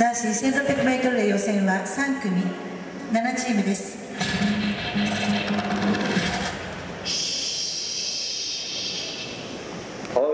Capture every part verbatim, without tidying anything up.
男子 せんろっぴゃくメートル レー予選はさん組ななチームです。青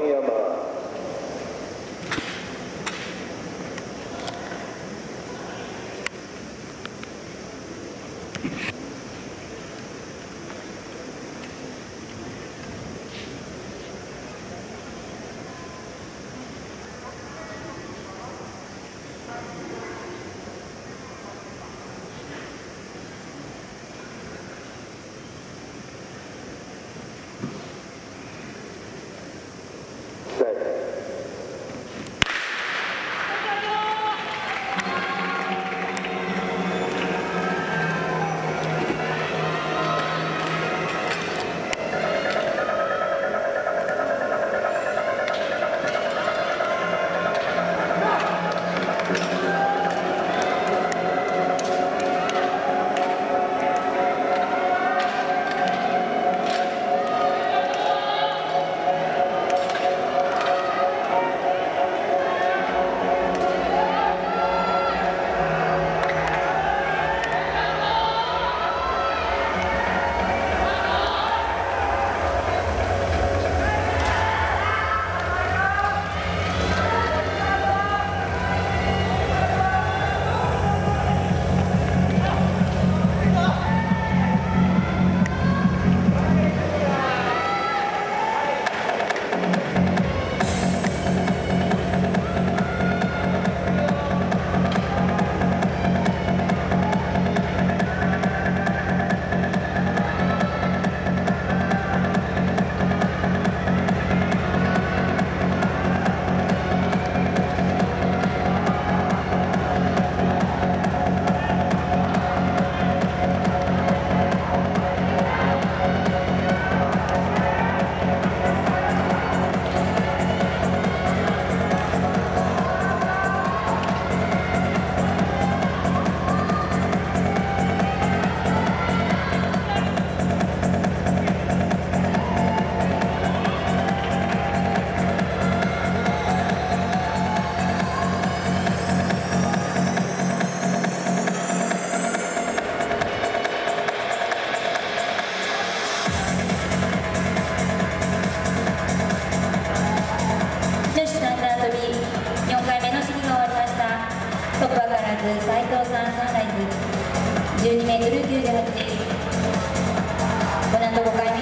山じゅうにメートルきゅうじゅうはち、この後ごかい